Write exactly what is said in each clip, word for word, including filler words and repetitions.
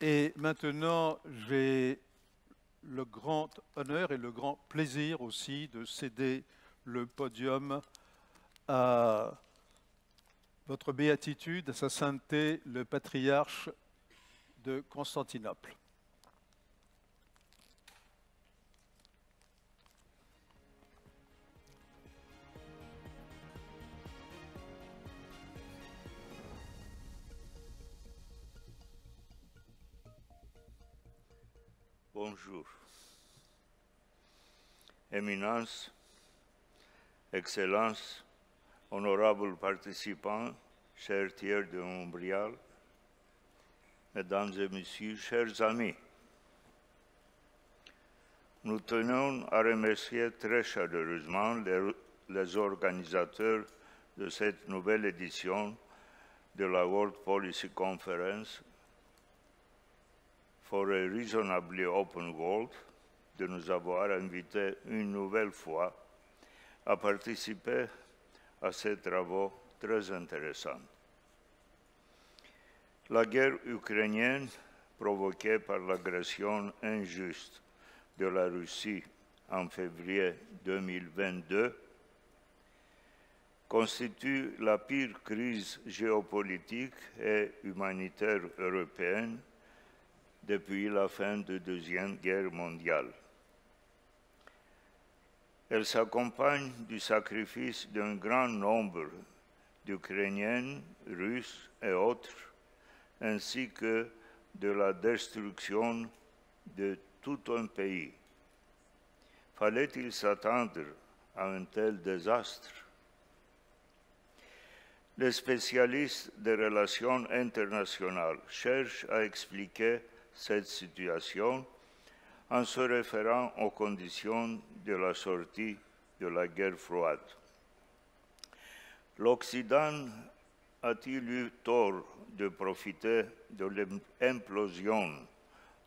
Et maintenant, j'ai le grand honneur et le grand plaisir aussi de céder le podium à votre béatitude, à sa sainteté, le patriarche de Constantinople. Bonjour, Éminence, Excellence, honorables participants, cher Thierry de Montbrial, Mesdames et Messieurs, chers amis, nous tenons à remercier très chaleureusement les, les organisateurs de cette nouvelle édition de la World Policy Conference for a Reasonably Open World, de nous avoir invités une nouvelle fois à participer à ces travaux très intéressants. La guerre ukrainienne, provoquée par l'agression injuste de la Russie en février deux mille vingt-deux, constitue la pire crise géopolitique et humanitaire européenne depuis la fin de la Deuxième Guerre mondiale. Elle s'accompagne du sacrifice d'un grand nombre d'Ukrainiennes, Russes et autres, ainsi que de la destruction de tout un pays. Fallait-il s'attendre à un tel désastre? Les spécialistes des relations internationales cherchent à expliquer cette situation en se référant aux conditions de la sortie de la guerre froide. L'Occident a-t-il eu tort de profiter de l'implosion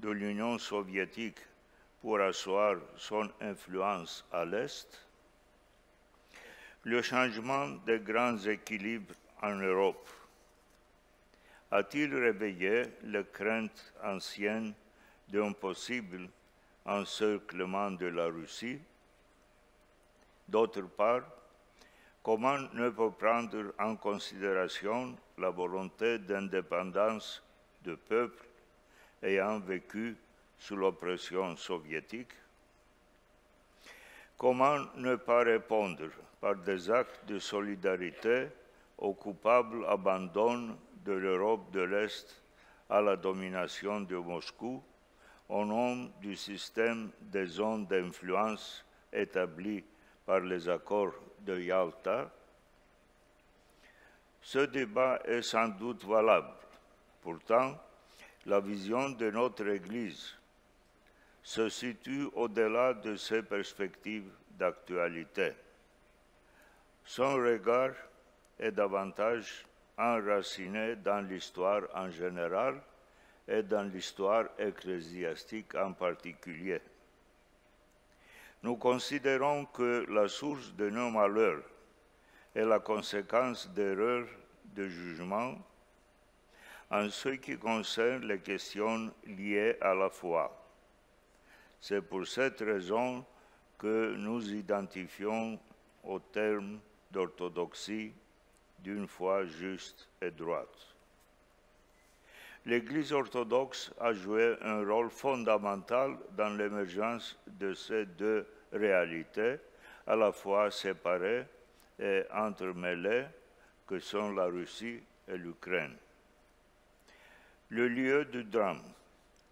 de l'Union soviétique pour asseoir son influence à l'Est? Le changement des grands équilibres en Europe a-t-il réveillé les craintes anciennes d'un possible encerclement de la Russie? D'autre part, comment ne pas prendre en considération la volonté d'indépendance de peuples ayant vécu sous l'oppression soviétique? Comment ne pas répondre par des actes de solidarité au coupable abandon de l'Europe de l'Est à la domination de Moscou au nom du système des zones d'influence établi par les accords de Yalta? Ce débat est sans doute valable. Pourtant, la vision de notre Église se situe au-delà de ces perspectives d'actualité. Son regard est davantage enraciné dans l'histoire en général et dans l'histoire ecclésiastique en particulier. Nous considérons que la source de nos malheurs est la conséquence d'erreurs de jugement en ce qui concerne les questions liées à la foi. C'est pour cette raison que nous identifions au terme d'orthodoxie d'une foi juste et droite. L'Église orthodoxe a joué un rôle fondamental dans l'émergence de ces deux réalités, à la fois séparées et entremêlées, que sont la Russie et l'Ukraine. Le lieu du drame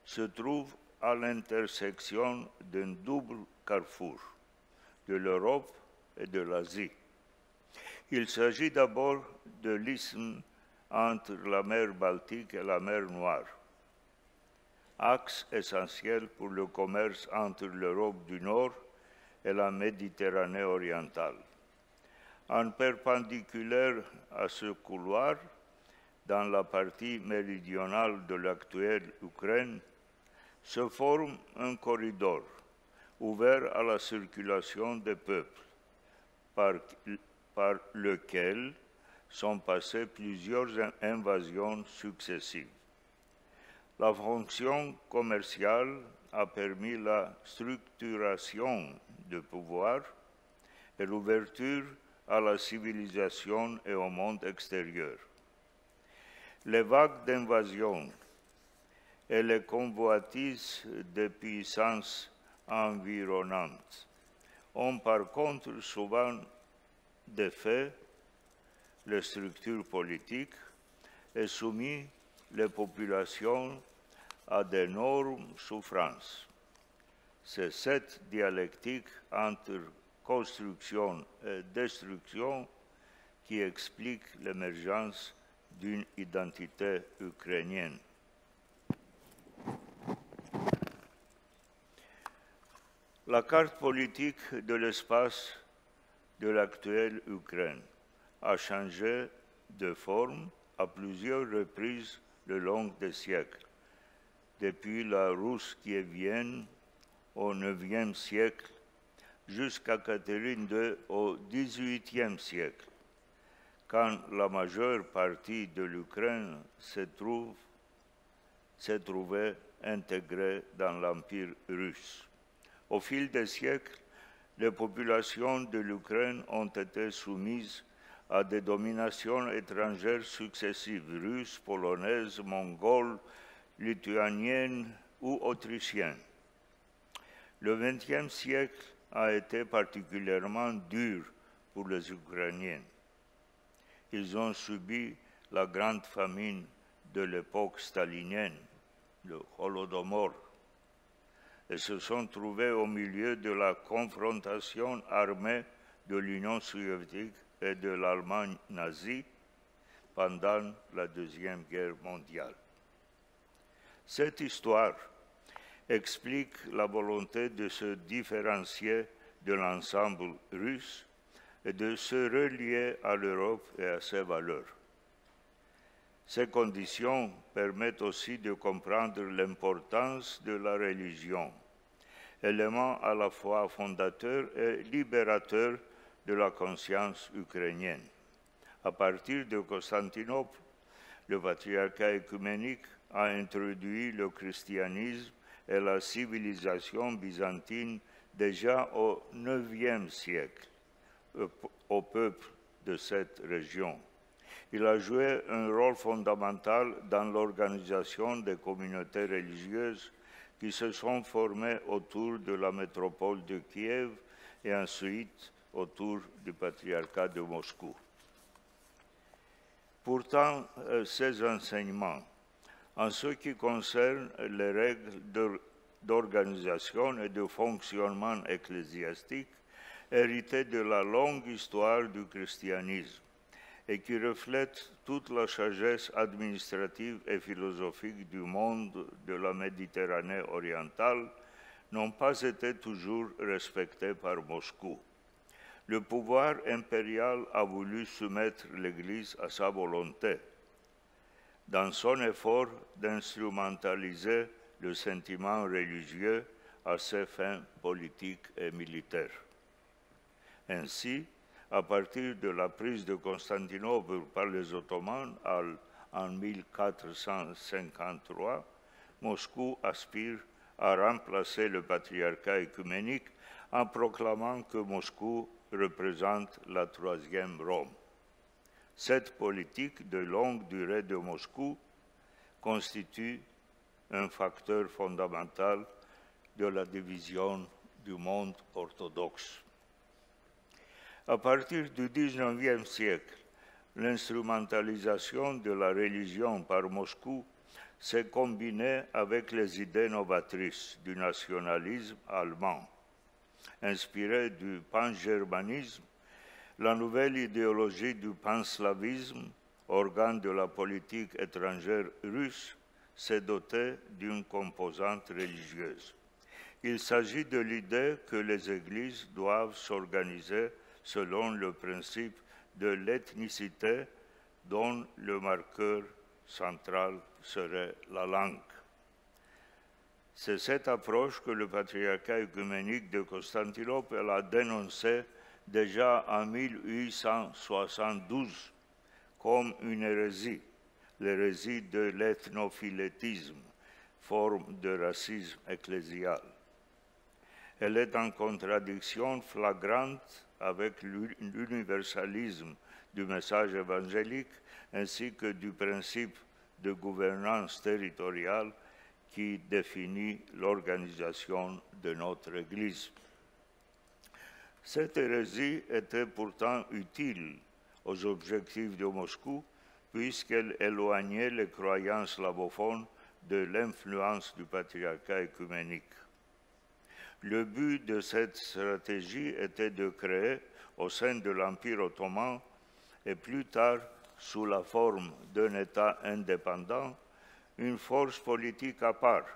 se trouve à l'intersection d'un double carrefour, de l'Europe et de l'Asie. Il s'agit d'abord de l'isthme entre la mer Baltique et la mer Noire, axe essentiel pour le commerce entre l'Europe du Nord et la Méditerranée orientale. En perpendiculaire à ce couloir, dans la partie méridionale de l'actuelle Ukraine, se forme un corridor ouvert à la circulation des peuples, par, par lequel sont passées plusieurs invasions successives. la fonction commerciale a permis la structuration du pouvoir et l'ouverture à la civilisation et au monde extérieur. Les vagues d'invasion et les convoitises des puissances environnantes ont par contre souvent défait les structures politiques et soumis les populations à d'énormes souffrances. C'est cette dialectique entre construction et destruction qui explique l'émergence d'une identité ukrainienne. La carte politique de l'espace de l'actuelle Ukraine a changé de forme à plusieurs reprises le long des siècles, depuis la Russkiy-Vienne au neuvième siècle jusqu'à Catherine deux au dix-huitième siècle, quand la majeure partie de l'Ukraine se trouve, se trouvait intégrée dans l'Empire russe. Au fil des siècles, les populations de l'Ukraine ont été soumises à des dominations étrangères successives, russes, polonaises, mongoles, lituaniennes ou autrichiennes. Le vingtième siècle a été particulièrement dur pour les Ukrainiens. Ils ont subi la grande famine de l'époque stalinienne, le Holodomor, et se sont trouvés au milieu de la confrontation armée de l'Union soviétique et de l'Allemagne nazie pendant la Deuxième Guerre mondiale. Cette histoire explique la volonté de se différencier de l'ensemble russe et de se relier à l'Europe et à ses valeurs. Ces conditions permettent aussi de comprendre l'importance de la religion, élément à la fois fondateur et libérateur de la conscience ukrainienne. À partir de Constantinople, le patriarcat œcuménique a introduit le christianisme et la civilisation byzantine déjà au neuvième siècle au peuple de cette région. Il a joué un rôle fondamental dans l'organisation des communautés religieuses qui se sont formées autour de la métropole de Kiev et ensuite autour du patriarcat de Moscou. Pourtant, ces enseignements, en ce qui concerne les règles d'organisation et de fonctionnement ecclésiastique, héritaient de la longue histoire du christianisme et qui reflète toute la sagesse administrative et philosophique du monde de la Méditerranée orientale, n'ont pas été toujours respectées par Moscou. Le pouvoir impérial a voulu soumettre l'Église à sa volonté, dans son effort d'instrumentaliser le sentiment religieux à ses fins politiques et militaires. Ainsi, à partir de la prise de Constantinople par les Ottomans en mille quatre cent cinquante-trois, Moscou aspire à remplacer le patriarcat œcuménique en proclamant que Moscou représente la troisième Rome. Cette politique de longue durée de Moscou constitue un facteur fondamental de la division du monde orthodoxe. À partir du dix-neuvième siècle, l'instrumentalisation de la religion par Moscou s'est combinée avec les idées novatrices du nationalisme allemand. Inspirée du pan-germanisme, la nouvelle idéologie du panslavisme, organe de la politique étrangère russe, s'est dotée d'une composante religieuse. Il s'agit de l'idée que les églises doivent s'organiser selon le principe de l'ethnicité dont le marqueur central serait la langue. C'est cette approche que le patriarcat œcuménique de Constantinople a dénoncée déjà en mille huit cent soixante-douze comme une hérésie, l'hérésie de l'ethnophilétisme, forme de racisme ecclésial. Elle est en contradiction flagrante avec l'universalisme du message évangélique ainsi que du principe de gouvernance territoriale qui définit l'organisation de notre Église. Cette hérésie était pourtant utile aux objectifs de Moscou puisqu'elle éloignait les croyances slavophones de l'influence du patriarcat œcuménique. Le but de cette stratégie était de créer au sein de l'Empire ottoman et plus tard sous la forme d'un État indépendant, une force politique à part,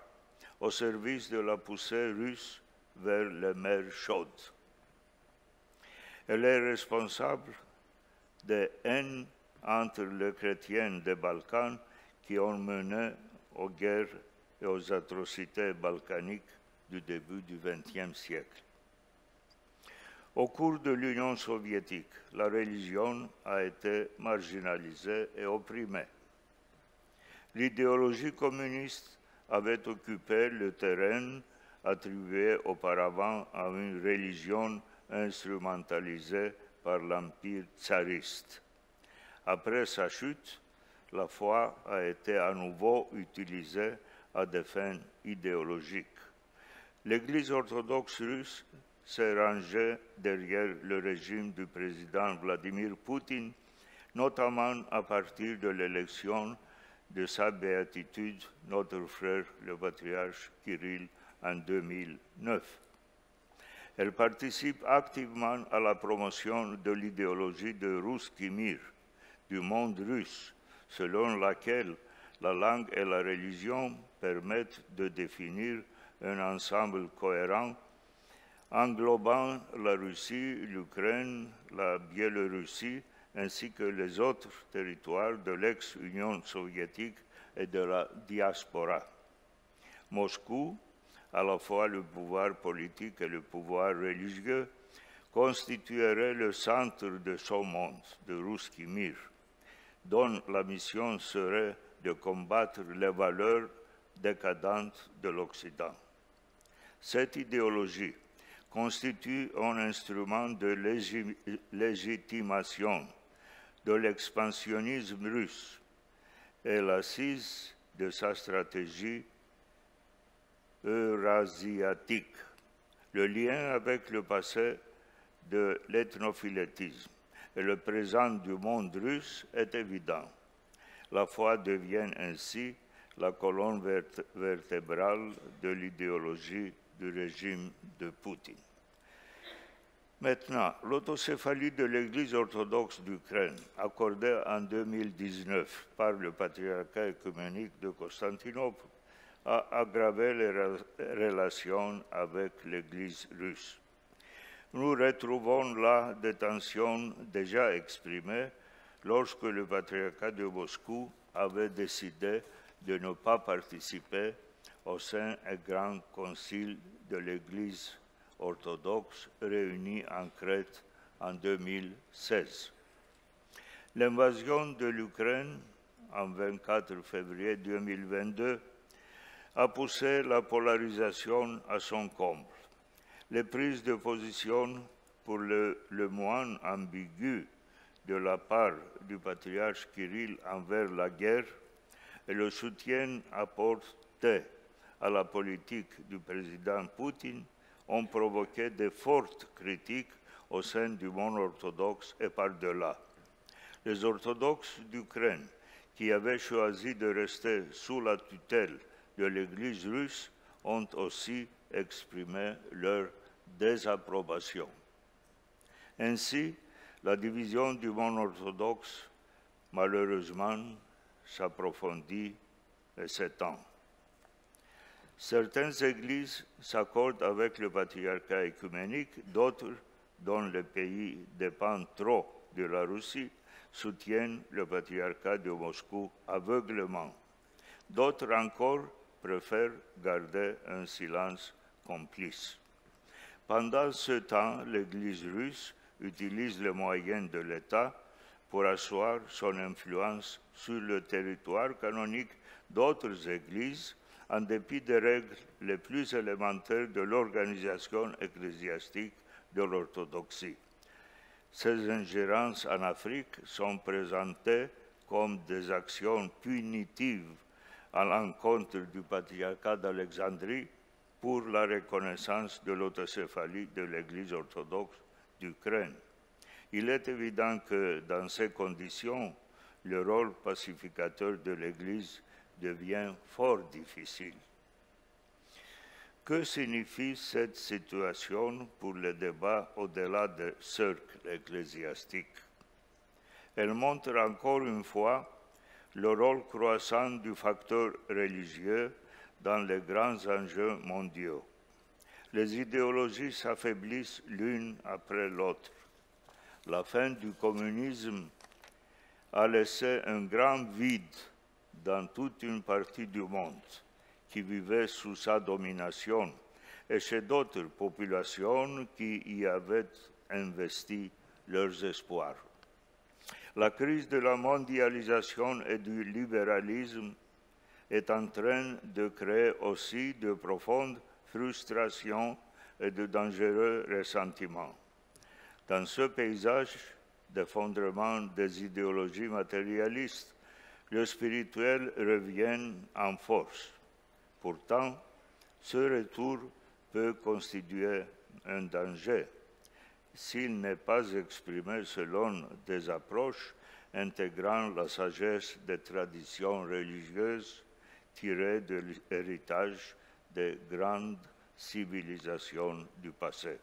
au service de la poussée russe vers les mers chaudes. Elle est responsable des haines entre les chrétiens des Balkans qui ont mené aux guerres et aux atrocités balkaniques du début du vingtième siècle. Au cours de l'Union soviétique, la religion a été marginalisée et opprimée. L'idéologie communiste avait occupé le terrain attribué auparavant à une religion instrumentalisée par l'Empire tsariste. Après sa chute, la foi a été à nouveau utilisée à des fins idéologiques. L'Église orthodoxe russe s'est rangée derrière le régime du président Vladimir Poutine, notamment à partir de l'élection de sa béatitude, notre frère le patriarche Kirill, en deux mille neuf. Elle participe activement à la promotion de l'idéologie de Russkiy Mir, du monde russe, selon laquelle la langue et la religion permettent de définir un ensemble cohérent englobant la Russie, l'Ukraine, la Biélorussie ainsi que les autres territoires de l'ex-Union soviétique et de la diaspora. Moscou, à la fois le pouvoir politique et le pouvoir religieux, constituerait le centre de son monde, de Russkiy Mir, dont la mission serait de combattre les valeurs décadentes de l'Occident. Cette idéologie constitue un instrument de légitimation de l'expansionnisme russe et l'assise de sa stratégie eurasiatique, le lien avec le passé de l'ethnophilétisme et le présent du monde russe est évident. La foi devient ainsi la colonne vert- vertébrale de l'idéologie du régime de Poutine. Maintenant, l'autocéphalie de l'Église orthodoxe d'Ukraine, accordée en deux mille dix-neuf par le patriarcat œcuménique de Constantinople, a aggravé les relations avec l'Église russe. Nous retrouvons là des tensions déjà exprimées lorsque le patriarcat de Moscou avait décidé de ne pas participer au sein du grand concile de l'Église orthodoxe réuni en Crète en deux mille seize. L'invasion de l'Ukraine en vingt-quatre février deux mille vingt-deux a poussé la polarisation à son comble. Les prises de position pour le, le moins ambiguë de la part du patriarche Kirill envers la guerre et le soutien apporté à la politique du président Poutine ont provoqué de fortes critiques au sein du monde orthodoxe et par-delà. Les orthodoxes d'Ukraine, qui avaient choisi de rester sous la tutelle de l'Église russe, ont aussi exprimé leur désapprobation. Ainsi, la division du monde orthodoxe, malheureusement, s'approfondit et s'étend. Certaines églises s'accordent avec le patriarcat œcuménique, d'autres, dont les pays dépendent trop de la Russie, soutiennent le patriarcat de Moscou aveuglément. D'autres encore préfèrent garder un silence complice. Pendant ce temps, l'Église russe utilise les moyens de l'État pour asseoir son influence sur le territoire canonique d'autres églises en dépit des règles les plus élémentaires de l'organisation ecclésiastique de l'orthodoxie. Ces ingérences en Afrique sont présentées comme des actions punitives à l'encontre du patriarcat d'Alexandrie pour la reconnaissance de l'autocéphalie de l'Église orthodoxe d'Ukraine. Il est évident que, dans ces conditions, le rôle pacificateur de l'Église devient fort difficile. Que signifie cette situation pour le débat au-delà des cercles ecclésiastiques? Elle montre encore une fois le rôle croissant du facteur religieux dans les grands enjeux mondiaux. Les idéologies s'affaiblissent l'une après l'autre. La fin du communisme a laissé un grand vide dans toute une partie du monde qui vivait sous sa domination et chez d'autres populations qui y avaient investi leurs espoirs. La crise de la mondialisation et du libéralisme est en train de créer aussi de profondes frustrations et de dangereux ressentiments. Dans ce paysage d'effondrement des idéologies matérialistes, le spirituel revient en force. Pourtant, ce retour peut constituer un danger s'il n'est pas exprimé selon des approches intégrant la sagesse des traditions religieuses tirées de l'héritage des grandes civilisations du passé.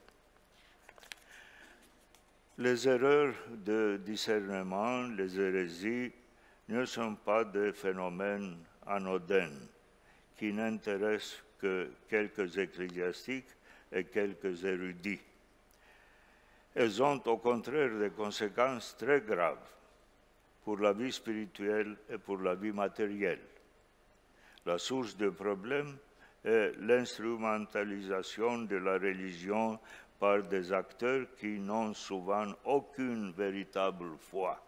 Les erreurs de discernement, les hérésies, ne sont pas des phénomènes anodins qui n'intéressent que quelques ecclésiastiques et quelques érudits. Elles ont au contraire des conséquences très graves pour la vie spirituelle et pour la vie matérielle. La source du problème est l'instrumentalisation de la religion par des acteurs qui n'ont souvent aucune véritable foi.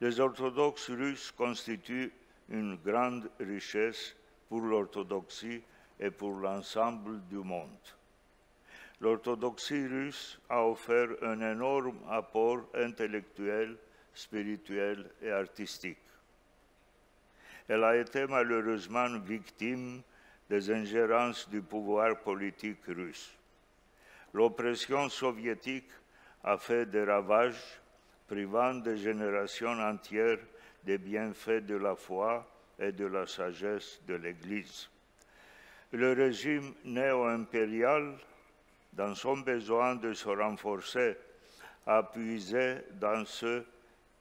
Les orthodoxes russes constituent une grande richesse pour l'orthodoxie et pour l'ensemble du monde. L'orthodoxie russe a offert un énorme apport intellectuel, spirituel et artistique. Elle a été malheureusement victime des ingérences du pouvoir politique russe. L'oppression soviétique a fait des ravages, privant des générations entières des bienfaits de la foi et de la sagesse de l'Église. Le régime néo-impérial, dans son besoin de se renforcer, a puisé dans ce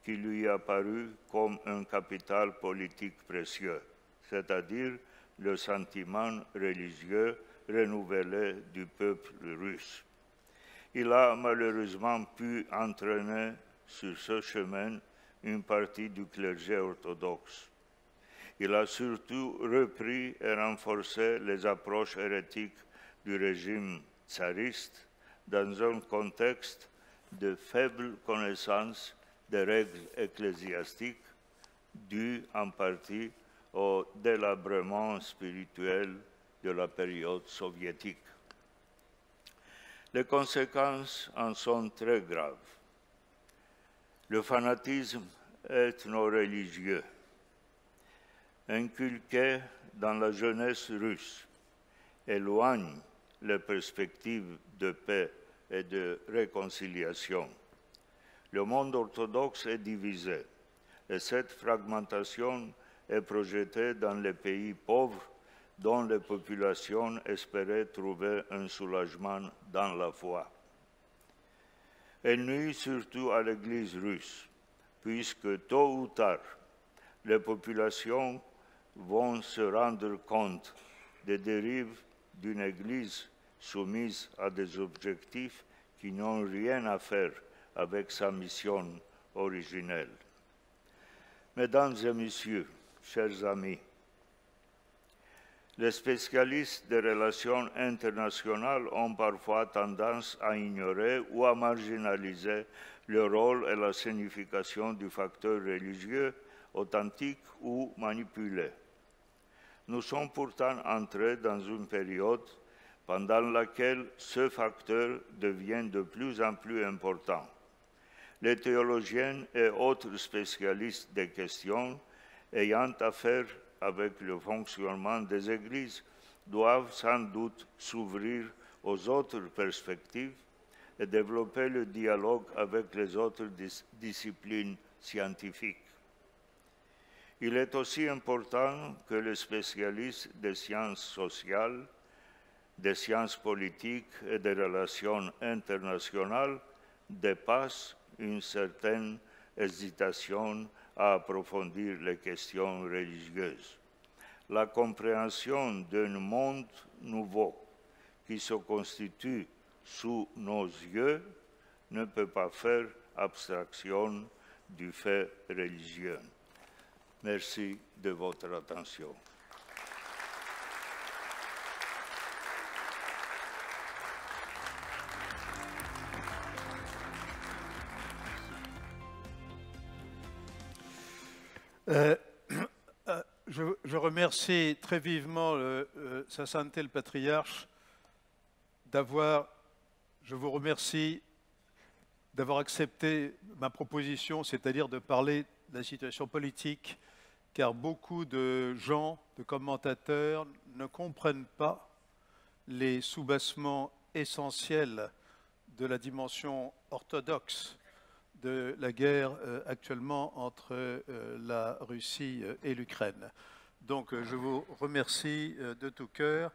qui lui a paru comme un capital politique précieux, c'est-à-dire le sentiment religieux renouvelé du peuple russe. Il a malheureusement pu entraîner sur ce chemin une partie du clergé orthodoxe. Il a surtout repris et renforcé les approches hérétiques du régime tsariste dans un contexte de faible connaissance des règles ecclésiastiques dues en partie au délabrement spirituel de la période soviétique. Les conséquences en sont très graves. Le fanatisme ethno-religieux, inculqué dans la jeunesse russe, éloigne les perspectives de paix et de réconciliation. Le monde orthodoxe est divisé et cette fragmentation est projetée dans les pays pauvres dont les populations espéraient trouver un soulagement dans la foi. Elle nuit surtout à l'Église russe, puisque tôt ou tard, les populations vont se rendre compte des dérives d'une Église soumise à des objectifs qui n'ont rien à faire avec sa mission originelle. Mesdames et messieurs, chers amis, les spécialistes des relations internationales ont parfois tendance à ignorer ou à marginaliser le rôle et la signification du facteur religieux authentique ou manipulé. nous sommes pourtant entrés dans une période pendant laquelle ce facteur devient de plus en plus important. Les théologiens et autres spécialistes des questions ayant affaire avec le fonctionnement des églises doivent sans doute s'ouvrir aux autres perspectives et développer le dialogue avec les autres dis- disciplines scientifiques. Il est aussi important que les spécialistes des sciences sociales, des sciences politiques et des relations internationales dépassent une certaine hésitation à approfondir les questions religieuses. La compréhension d'un monde nouveau qui se constitue sous nos yeux ne peut pas faire abstraction du fait religieux. Merci de votre attention. Euh, euh, je, je remercie très vivement le, euh, Sa Sainteté le Patriarche d'avoir, je vous remercie d'avoir accepté ma proposition, c'est-à-dire de parler de la situation politique, car beaucoup de gens, de commentateurs, ne comprennent pas les sous-bassements essentiels de la dimension orthodoxe de la guerre euh, actuellement entre euh, la Russie et l'Ukraine. Donc euh, je vous remercie euh, de tout cœur.